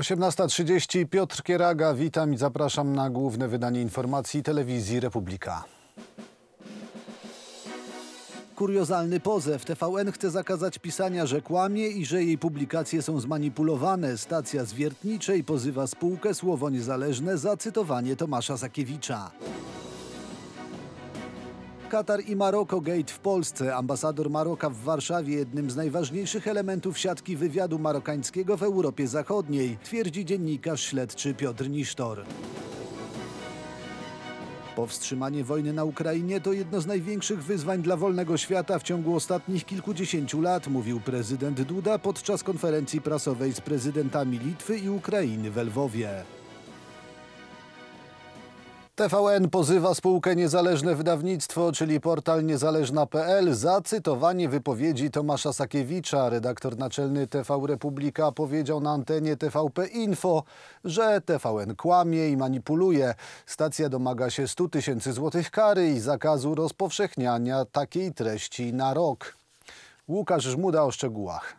18:30, Piotr Kieraga, witam i zapraszam na główne wydanie informacji Telewizji Republika. Kuriozalny pozew. TVN chce zakazać pisania, że kłamie i że jej publikacje są zmanipulowane. Stacja z Wiertniczej pozywa spółkę Słowo Niezależne za cytowanie Tomasza Sakiewicza. Katar i Maroko gate w Polsce. Ambasador Maroka w Warszawie, jednym z najważniejszych elementów siatki wywiadu marokańskiego w Europie Zachodniej, twierdzi dziennikarz śledczy Piotr Nisztor. Powstrzymanie wojny na Ukrainie to jedno z największych wyzwań dla wolnego świata w ciągu ostatnich kilkudziesięciu lat, mówił prezydent Duda podczas konferencji prasowej z prezydentami Litwy i Ukrainy we Lwowie. TVN pozywa spółkę Niezależne Wydawnictwo, czyli portal niezależna.pl, za cytowanie wypowiedzi Tomasza Sakiewicza. Redaktor naczelny TV Republika powiedział na antenie TVP Info, że TVN kłamie i manipuluje. Stacja domaga się 100 000 złotych kary i zakazu rozpowszechniania takiej treści na rok. Łukasz Żmuda o szczegółach.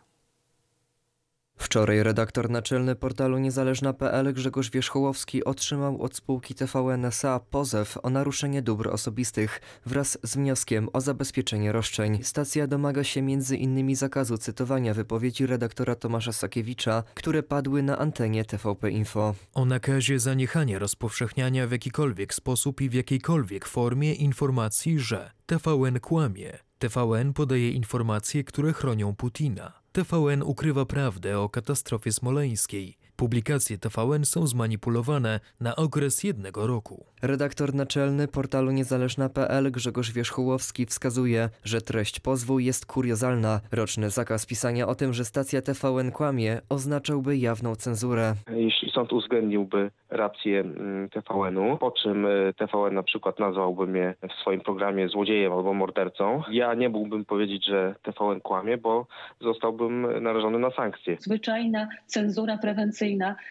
Wczoraj redaktor naczelny portalu niezależna.pl Grzegorz Wierzchołowski otrzymał od spółki TVN SA pozew o naruszenie dóbr osobistych wraz z wnioskiem o zabezpieczenie roszczeń. Stacja domaga się m.in. zakazu cytowania wypowiedzi redaktora Tomasza Sakiewicza, które padły na antenie TVP Info. O nakazie zaniechania rozpowszechniania w jakikolwiek sposób i w jakiejkolwiek formie informacji, że TVN kłamie, TVN podaje informacje, które chronią Putina. TVN ukrywa prawdę o katastrofie smoleńskiej. Publikacje TVN są zmanipulowane na okres jednego roku. Redaktor naczelny portalu niezależna.pl Grzegorz Wierzchołowski wskazuje, że treść pozwu jest kuriozalna. Roczny zakaz pisania o tym, że stacja TVN kłamie, oznaczałby jawną cenzurę. Jeśli sąd uwzględniłby rację TVN-u, po czym TVN na przykład nazwałby mnie w swoim programie złodziejem albo mordercą, ja nie mógłbym powiedzieć, że TVN kłamie, bo zostałbym narażony na sankcje. Zwyczajna cenzura prewencyjna.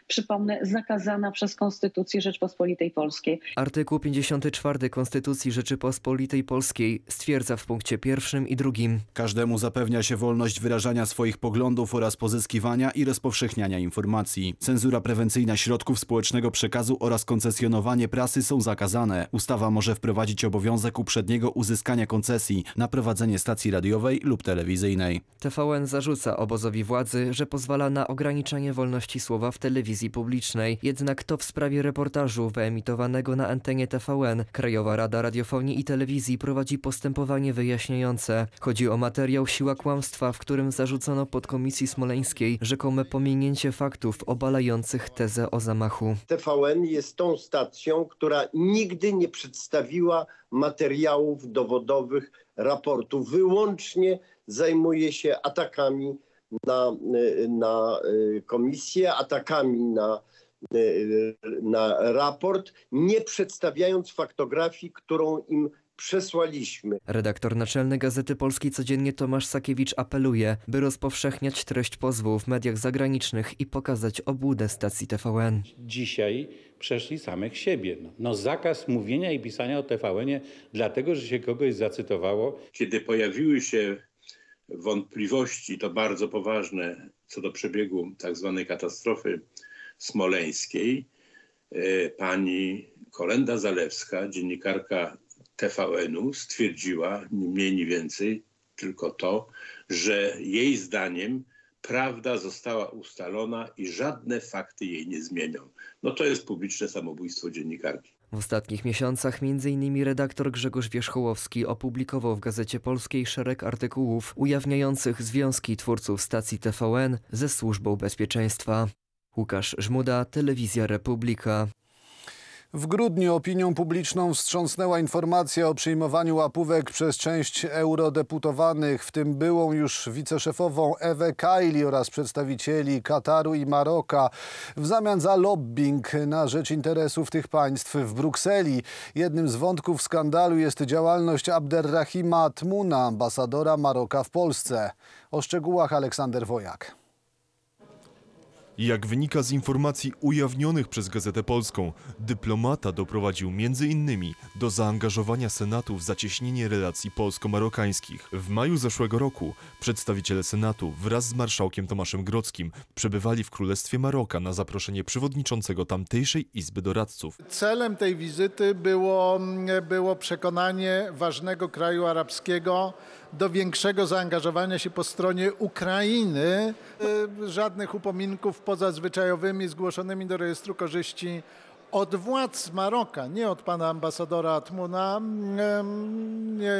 Przypomnę, zakazana przez Konstytucję Rzeczypospolitej Polskiej. Artykuł 54 Konstytucji Rzeczypospolitej Polskiej stwierdza w punkcie 1. i 2. Każdemu zapewnia się wolność wyrażania swoich poglądów oraz pozyskiwania i rozpowszechniania informacji. Cenzura prewencyjna środków społecznego przekazu oraz koncesjonowanie prasy są zakazane. Ustawa może wprowadzić obowiązek uprzedniego uzyskania koncesji na prowadzenie stacji radiowej lub telewizyjnej. TVN zarzuca obozowi władzy, że pozwala na ograniczanie wolności słowa w telewizji publicznej. Jednak to w sprawie reportażu wyemitowanego na antenie TVN Krajowa Rada Radiofonii i Telewizji prowadzi postępowanie wyjaśniające. Chodzi o materiał Siła Kłamstwa, w którym zarzucono podkomisji smoleńskiej rzekome pominięcie faktów obalających tezę o zamachu. TVN jest tą stacją, która nigdy nie przedstawiła materiałów dowodowych raportu. Wyłącznie zajmuje się atakami na komisję, atakami na raport, nie przedstawiając faktografii, którą im przesłaliśmy. Redaktor naczelny Gazety Polskiej codziennie Tomasz Sakiewicz apeluje, by rozpowszechniać treść pozwu w mediach zagranicznych i pokazać obłudę stacji TVN. Dzisiaj przeszli samych siebie. No zakaz mówienia i pisania o TVN-ie dlatego, że się kogoś zacytowało. Kiedy pojawiły się wątpliwości, to bardzo poważne, co do przebiegu tzw. katastrofy smoleńskiej, pani Kolenda Zalewska, dziennikarka TVN-u, stwierdziła, ni mniej, ni więcej, tylko to, że jej zdaniem prawda została ustalona i żadne fakty jej nie zmienią. No to jest publiczne samobójstwo dziennikarki. W ostatnich miesiącach m.in. redaktor Grzegorz Wierzchołowski opublikował w Gazecie Polskiej szereg artykułów ujawniających związki twórców stacji TVN ze Służbą Bezpieczeństwa. Łukasz Żmuda, Telewizja Republika. W grudniu opinią publiczną wstrząsnęła informacja o przyjmowaniu łapówek przez część eurodeputowanych, w tym byłą już wiceszefową Ewę Kaili oraz przedstawicieli Kataru i Maroka, w zamian za lobbying na rzecz interesów tych państw w Brukseli. Jednym z wątków skandalu jest działalność Abderrahima Atmouna, ambasadora Maroka w Polsce. O szczegółach Aleksander Wojak. Jak wynika z informacji ujawnionych przez Gazetę Polską, dyplomata doprowadził m.in. do zaangażowania Senatu w zacieśnienie relacji polsko-marokańskich. W maju zeszłego roku przedstawiciele Senatu wraz z marszałkiem Tomaszem Grodzkim przebywali w Królestwie Maroka na zaproszenie przewodniczącego tamtejszej Izby Doradców. Celem tej wizyty było przekonanie ważnego kraju arabskiego do większego zaangażowania się po stronie Ukrainy. Żadnych upominków poza zwyczajowymi zgłoszonymi do rejestru korzyści od władz Maroka, nie od pana ambasadora Atmouna,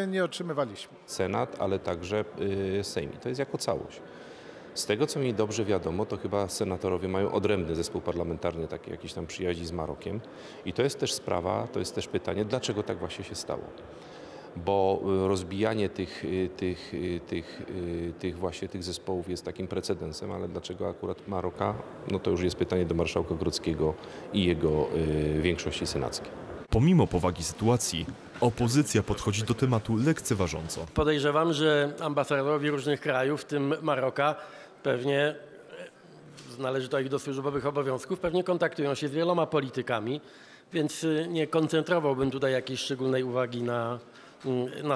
nie otrzymywaliśmy. Senat, ale także Sejm. To jest jako całość. Z tego, co mi dobrze wiadomo, to chyba senatorowie mają odrębny zespół parlamentarny, takie jakieś tam przyjaźni z Marokiem. I to jest też sprawa, to jest też pytanie, dlaczego tak właśnie się stało. Bo rozbijanie tych zespołów jest takim precedensem, ale dlaczego akurat Maroka? No to już jest pytanie do marszałka Grodzkiego i jego większości senackiej. Pomimo powagi sytuacji, opozycja podchodzi do tematu lekceważąco. Podejrzewam, że ambasadorowie różnych krajów, w tym Maroka, pewnie należy to ich do służbowych obowiązków, pewnie kontaktują się z wieloma politykami, więc nie koncentrowałbym tutaj jakiejś szczególnej uwagi na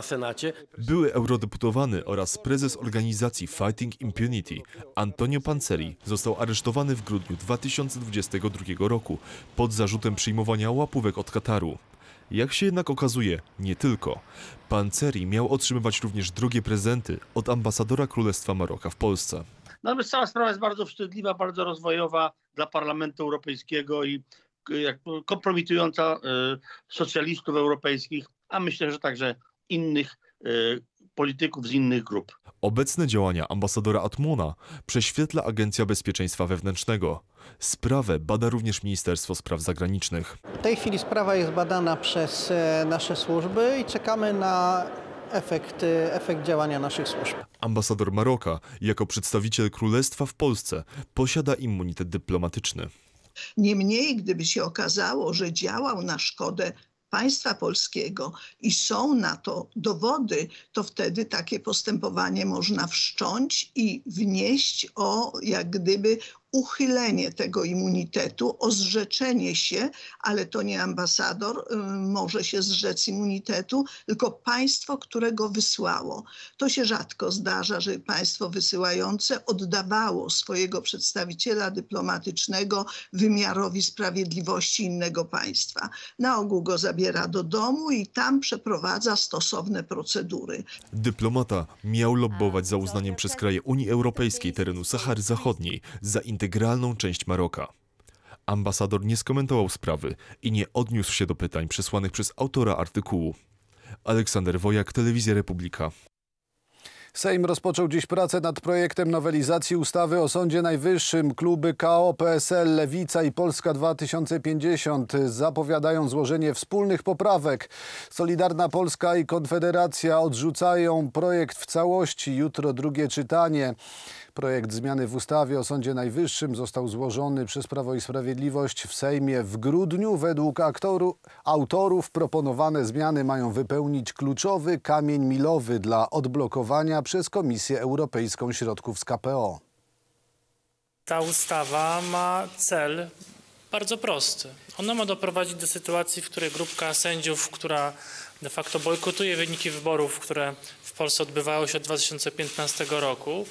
Senacie. Były eurodeputowany oraz prezes organizacji Fighting Impunity Antonio Panceri został aresztowany w grudniu 2022 roku pod zarzutem przyjmowania łapówek od Kataru. Jak się jednak okazuje, nie tylko. Panceri miał otrzymywać również drogie prezenty od ambasadora Królestwa Maroka w Polsce. No, cała sprawa jest bardzo wstydliwa, bardzo rozwojowa dla Parlamentu Europejskiego i kompromitująca socjalistów europejskich, a myślę, że także innych polityków z innych grup. Obecne działania ambasadora Atmouna prześwietla Agencja Bezpieczeństwa Wewnętrznego. Sprawę bada również Ministerstwo Spraw Zagranicznych. W tej chwili sprawa jest badana przez nasze służby i czekamy na efekt działania naszych służb. Ambasador Maroka jako przedstawiciel Królestwa w Polsce posiada immunitet dyplomatyczny. Niemniej, gdyby się okazało, że działał na szkodę państwa polskiego i są na to dowody, to wtedy takie postępowanie można wszcząć i wnieść o jak gdyby uchylenie tego immunitetu, o zrzeczenie się, ale to nie ambasador może się zrzec immunitetu, tylko państwo, które go wysłało. To się rzadko zdarza, że państwo wysyłające oddawało swojego przedstawiciela dyplomatycznego wymiarowi sprawiedliwości innego państwa. Na ogół go zabiera do domu i tam przeprowadza stosowne procedury. Dyplomata miał lobbować za uznaniem przez kraje Unii Europejskiej terenu Sahary Zachodniej za integralną część Maroka. Ambasador nie skomentował sprawy i nie odniósł się do pytań przesłanych przez autora artykułu. Aleksander Wojak, Telewizja Republika. Sejm rozpoczął dziś pracę nad projektem nowelizacji ustawy o Sądzie Najwyższym. Kluby KO, PSL, Lewica i Polska 2050 zapowiadają złożenie wspólnych poprawek. Solidarna Polska i Konfederacja odrzucają projekt w całości. Jutro drugie czytanie. Projekt zmiany w ustawie o Sądzie Najwyższym został złożony przez Prawo i Sprawiedliwość w Sejmie w grudniu. Według autorów proponowane zmiany mają wypełnić kluczowy kamień milowy dla odblokowania przez Komisję Europejską środków z KPO. Ta ustawa ma cel bardzo prosty. Ona ma doprowadzić do sytuacji, w której grupka sędziów, która de facto bojkotuje wyniki wyborów, które w Polsce odbywały się od 2015 roku,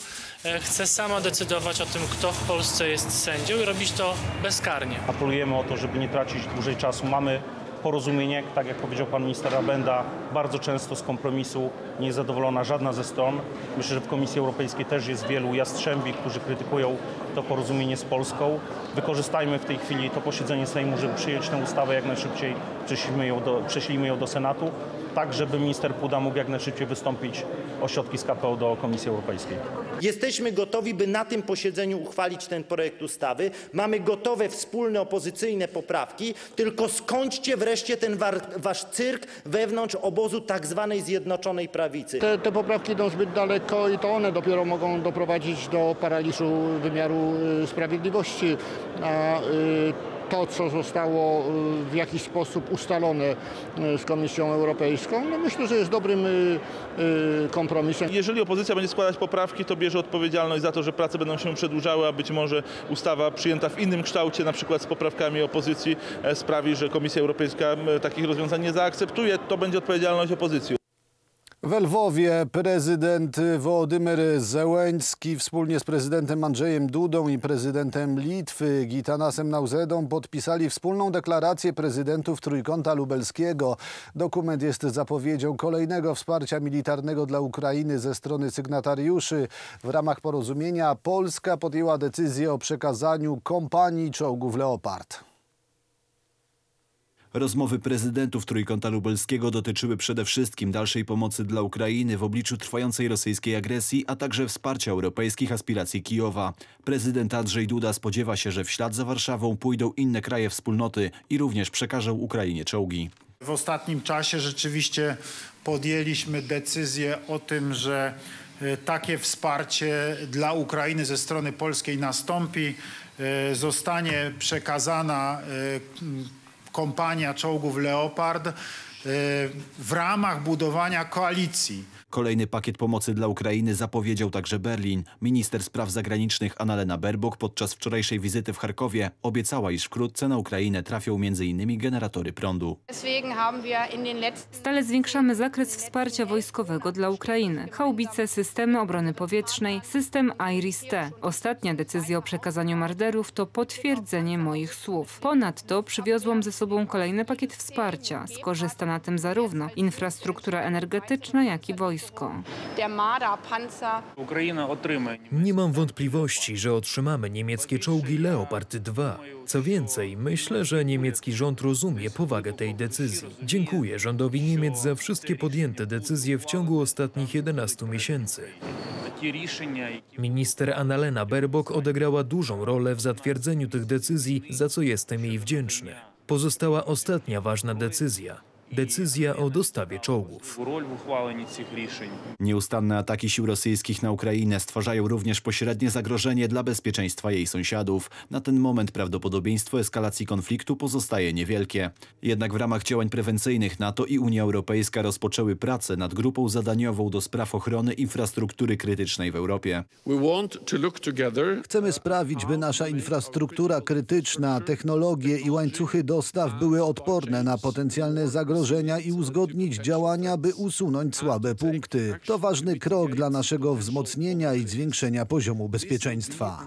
chce sama decydować o tym, kto w Polsce jest sędzią i robić to bezkarnie. Apelujemy o to, żeby nie tracić dłużej czasu. Mamy porozumienie, tak jak powiedział pan minister Rabenda, bardzo często z kompromisu nie jest zadowolona żadna ze stron. Myślę, że w Komisji Europejskiej też jest wielu jastrzębi, którzy krytykują to porozumienie z Polską. Wykorzystajmy w tej chwili to posiedzenie Sejmu, żeby przyjąć tę ustawę jak najszybciej, prześlijmy ją do Senatu, tak żeby minister Puda mógł jak najszybciej wystąpić o środki z KPO do Komisji Europejskiej. Jesteśmy gotowi, by na tym posiedzeniu uchwalić ten projekt ustawy. Mamy gotowe wspólne opozycyjne poprawki, tylko skończcie wreszcie ten wasz cyrk wewnątrz obozu tak zwanej Zjednoczonej Prawicy. Te poprawki idą zbyt daleko i to one dopiero mogą doprowadzić do paraliżu wymiaru sprawiedliwości. A to, co zostało w jakiś sposób ustalone z Komisją Europejską, no myślę, że jest dobrym kompromisem. Jeżeli opozycja będzie składać poprawki, to bierze odpowiedzialność za to, że prace będą się przedłużały, a być może ustawa przyjęta w innym kształcie, na przykład z poprawkami opozycji, sprawi, że Komisja Europejska takich rozwiązań nie zaakceptuje. To będzie odpowiedzialność opozycji. We Lwowie prezydent Wołodymyr Zełeński wspólnie z prezydentem Andrzejem Dudą i prezydentem Litwy Gitanasem Nausedą podpisali wspólną deklarację prezydentów Trójkąta Lubelskiego. Dokument jest zapowiedzią kolejnego wsparcia militarnego dla Ukrainy ze strony sygnatariuszy. W ramach porozumienia Polska podjęła decyzję o przekazaniu kompanii czołgów Leopard. Rozmowy prezydentów Trójkąta Lubelskiego dotyczyły przede wszystkim dalszej pomocy dla Ukrainy w obliczu trwającej rosyjskiej agresji, a także wsparcia europejskich aspiracji Kijowa. Prezydent Andrzej Duda spodziewa się, że w ślad za Warszawą pójdą inne kraje wspólnoty i również przekażą Ukrainie czołgi. W ostatnim czasie rzeczywiście podjęliśmy decyzję o tym, że takie wsparcie dla Ukrainy ze strony polskiej nastąpi, zostanie przekazana kompania czołgów Leopard w ramach budowania koalicji. Kolejny pakiet pomocy dla Ukrainy zapowiedział także Berlin. Minister spraw zagranicznych Annalena Baerbock podczas wczorajszej wizyty w Charkowie obiecała, iż wkrótce na Ukrainę trafią m.in. generatory prądu. Stale zwiększamy zakres wsparcia wojskowego dla Ukrainy. Haubice, systemy obrony powietrznej, system IRIS-T. Ostatnia decyzja o przekazaniu Marderów to potwierdzenie moich słów. Ponadto przywiozłam ze sobą kolejny pakiet wsparcia. Skorzysta na tym zarówno infrastruktura energetyczna, jak i wojsko. Nie mam wątpliwości, że otrzymamy niemieckie czołgi Leopard 2. Co więcej, myślę, że niemiecki rząd rozumie powagę tej decyzji. Dziękuję rządowi Niemiec za wszystkie podjęte decyzje w ciągu ostatnich 11 miesięcy. Minister Annalena Baerbock odegrała dużą rolę w zatwierdzeniu tych decyzji, za co jestem jej wdzięczny. Pozostała ostatnia ważna decyzja. Decyzja o dostawie czołgów. Nieustanne ataki sił rosyjskich na Ukrainę stwarzają również pośrednie zagrożenie dla bezpieczeństwa jej sąsiadów. Na ten moment prawdopodobieństwo eskalacji konfliktu pozostaje niewielkie. Jednak w ramach działań prewencyjnych NATO i Unia Europejska rozpoczęły pracę nad grupą zadaniową do spraw ochrony infrastruktury krytycznej w Europie. Chcemy sprawić, by nasza infrastruktura krytyczna, technologie i łańcuchy dostaw były odporne na potencjalne zagrożenia i uzgodnić działania, by usunąć słabe punkty. To ważny krok dla naszego wzmocnienia i zwiększenia poziomu bezpieczeństwa.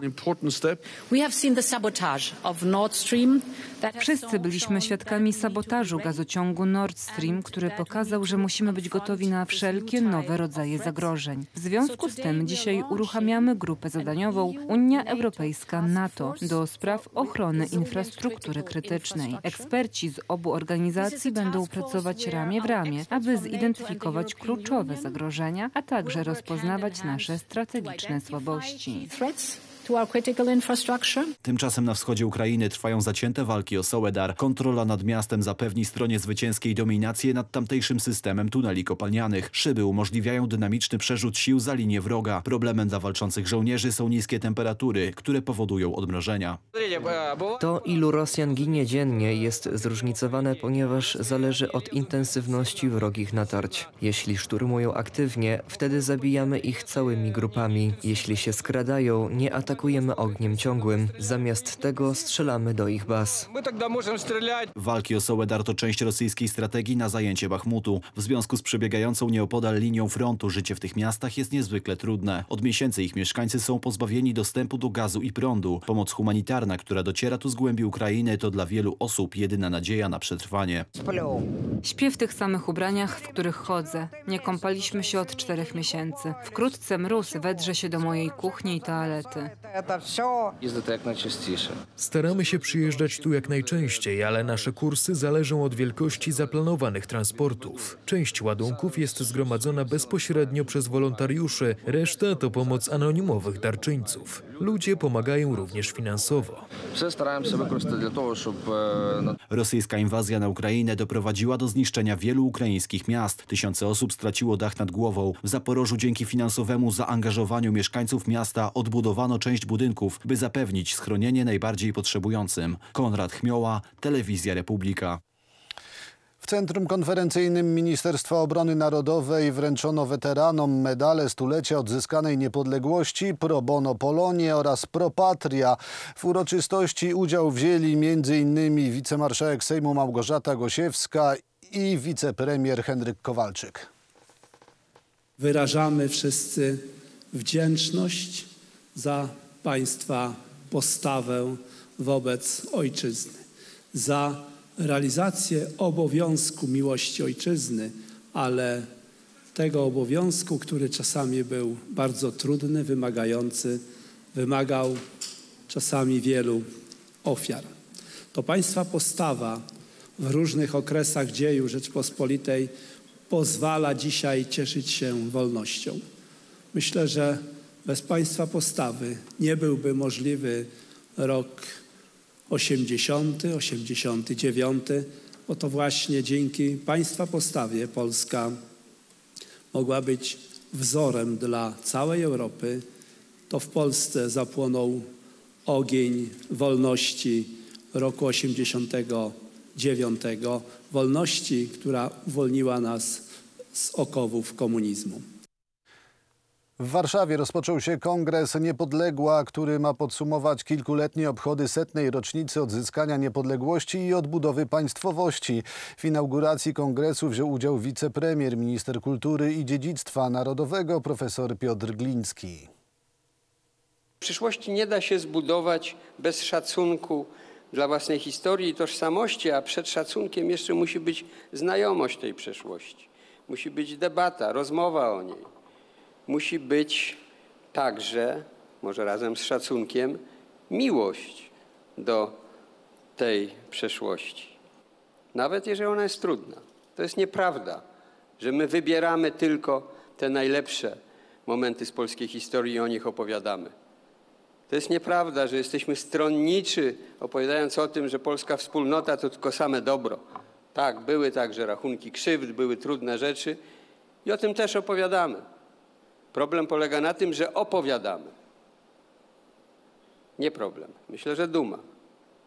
Wszyscy byliśmy świadkami sabotażu gazociągu Nord Stream, który pokazał, że musimy być gotowi na wszelkie nowe rodzaje zagrożeń. W związku z tym dzisiaj uruchamiamy grupę zadaniową Unia Europejska-NATO do spraw ochrony infrastruktury krytycznej. Eksperci z obu organizacji będą pracować ramię w ramię, aby zidentyfikować kluczowe zagrożenia, a także rozpoznawać nasze strategiczne słabości. Tymczasem na wschodzie Ukrainy trwają zacięte walki o Soledar. Kontrola nad miastem zapewni stronie zwycięskiej dominację nad tamtejszym systemem tuneli kopalnianych. Szyby umożliwiają dynamiczny przerzut sił za linię wroga. Problemem dla walczących żołnierzy są niskie temperatury, które powodują odmrożenia. To, ilu Rosjan ginie dziennie, jest zróżnicowane, ponieważ zależy od intensywności wrogich natarć. Jeśli szturmują aktywnie, wtedy zabijamy ich całymi grupami. Jeśli się skradają, nie atakujemy ogniem ciągłym. Zamiast tego strzelamy do ich baz. Walki o Soledar to część rosyjskiej strategii na zajęcie Bachmutu. W związku z przebiegającą nieopodal linią frontu życie w tych miastach jest niezwykle trudne. Od miesięcy ich mieszkańcy są pozbawieni dostępu do gazu i prądu. Pomoc humanitarna, która dociera tu z głębi Ukrainy, to dla wielu osób jedyna nadzieja na przetrwanie. Śpię w tych samych ubraniach, w których chodzę. Nie kąpaliśmy się od 4 miesięcy. Wkrótce mróz wedrze się do mojej kuchni i toalety. Staramy się przyjeżdżać tu jak najczęściej, ale nasze kursy zależą od wielkości zaplanowanych transportów. Część ładunków jest zgromadzona bezpośrednio przez wolontariuszy, reszta to pomoc anonimowych darczyńców. Ludzie pomagają również finansowo. Rosyjska inwazja na Ukrainę doprowadziła do zniszczenia wielu ukraińskich miast. Tysiące osób straciło dach nad głową. W Zaporożu dzięki finansowemu zaangażowaniu mieszkańców miasta odbudowano część budynków, by zapewnić schronienie najbardziej potrzebującym. Konrad Chmioła, Telewizja Republika. W Centrum Konferencyjnym Ministerstwa Obrony Narodowej wręczono weteranom medale stulecia odzyskanej niepodległości, pro bono Polonie oraz pro patria. W uroczystości udział wzięli m.in. wicemarszałek Sejmu Małgorzata Gosiewska i wicepremier Henryk Kowalczyk. Wyrażamy wszyscy wdzięczność za Państwa postawę wobec ojczyzny, za realizację obowiązku miłości ojczyzny, ale tego obowiązku, który czasami był bardzo trudny, wymagający, wymagał czasami wielu ofiar. To Państwa postawa w różnych okresach dziejów Rzeczypospolitej pozwala dzisiaj cieszyć się wolnością. Myślę, że bez Państwa postawy nie byłby możliwy rok 80, 89, bo to właśnie dzięki Państwa postawie Polska mogła być wzorem dla całej Europy. To w Polsce zapłonął ogień wolności roku 89, wolności, która uwolniła nas z okowów komunizmu. W Warszawie rozpoczął się Kongres Niepodległa, który ma podsumować kilkuletnie obchody 100. rocznicy odzyskania niepodległości i odbudowy państwowości. W inauguracji kongresu wziął udział wicepremier, minister kultury i dziedzictwa narodowego profesor Piotr Gliński. Przyszłości nie da się zbudować bez szacunku dla własnej historii i tożsamości, a przed szacunkiem jeszcze musi być znajomość tej przeszłości. Musi być debata, rozmowa o niej. Musi być także, może razem z szacunkiem, miłość do tej przeszłości. Nawet jeżeli ona jest trudna. To jest nieprawda, że my wybieramy tylko te najlepsze momenty z polskiej historii i o nich opowiadamy. To jest nieprawda, że jesteśmy stronniczy, opowiadając o tym, że polska wspólnota to tylko same dobro. Tak, były także rachunki krzywd, były trudne rzeczy i o tym też opowiadamy. Problem polega na tym, że opowiadamy. Nie problem. Myślę, że duma.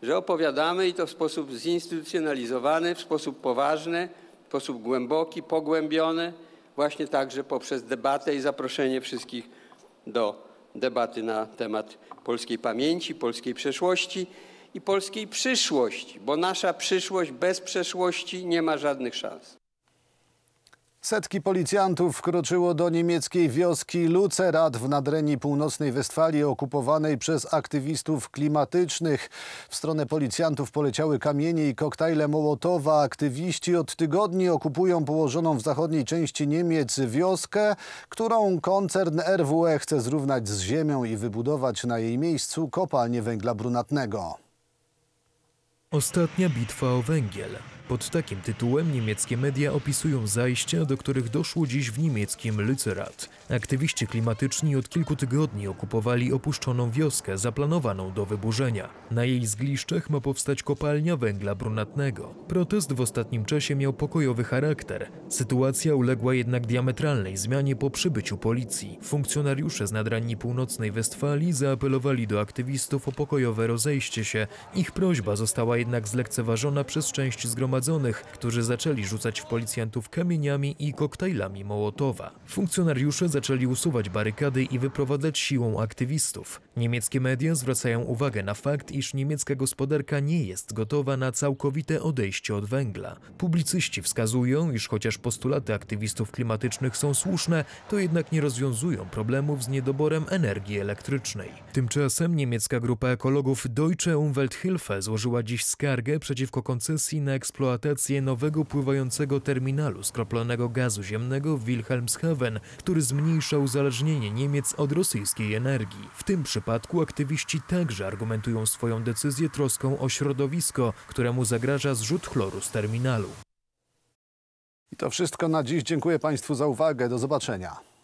Że opowiadamy i to w sposób zinstytucjonalizowany, w sposób poważny, w sposób głęboki, pogłębiony, właśnie także poprzez debatę i zaproszenie wszystkich do debaty na temat polskiej pamięci, polskiej przeszłości i polskiej przyszłości, bo nasza przyszłość bez przeszłości nie ma żadnych szans. Setki policjantów wkroczyło do niemieckiej wioski Lützerath w Nadrenii Północnej Westfalii okupowanej przez aktywistów klimatycznych. W stronę policjantów poleciały kamienie i koktajle Mołotowa. Aktywiści od tygodni okupują położoną w zachodniej części Niemiec wioskę, którą koncern RWE chce zrównać z ziemią i wybudować na jej miejscu kopalnię węgla brunatnego. Ostatnia bitwa o węgiel. Pod takim tytułem niemieckie media opisują zajścia, do których doszło dziś w niemieckim Lützerath. Aktywiści klimatyczni od kilku tygodni okupowali opuszczoną wioskę zaplanowaną do wyburzenia. Na jej zgliszczach ma powstać kopalnia węgla brunatnego. Protest w ostatnim czasie miał pokojowy charakter. Sytuacja uległa jednak diametralnej zmianie po przybyciu policji. Funkcjonariusze z Nadrenii Północnej Westfalii zaapelowali do aktywistów o pokojowe rozejście się. Ich prośba została jednak zlekceważona przez część zgromadzonych, którzy zaczęli rzucać w policjantów kamieniami i koktajlami Mołotowa. Funkcjonariusze zaczęli usuwać barykady i wyprowadzać siłą aktywistów. Niemieckie media zwracają uwagę na fakt, iż niemiecka gospodarka nie jest gotowa na całkowite odejście od węgla. Publicyści wskazują, iż chociaż postulaty aktywistów klimatycznych są słuszne, to jednak nie rozwiązują problemów z niedoborem energii elektrycznej. Tymczasem niemiecka grupa ekologów Deutsche Umwelthilfe złożyła dziś skargę przeciwko koncesji na eksploatację nowego pływającego terminalu skroplonego gazu ziemnego w Wilhelmshaven, który zmniejsza uzależnienie Niemiec od rosyjskiej energii. W tym przypadku aktywiści także argumentują swoją decyzję troską o środowisko, któremu zagraża zrzut chloru z terminalu. I to wszystko na dziś. Dziękuję Państwu za uwagę. Do zobaczenia.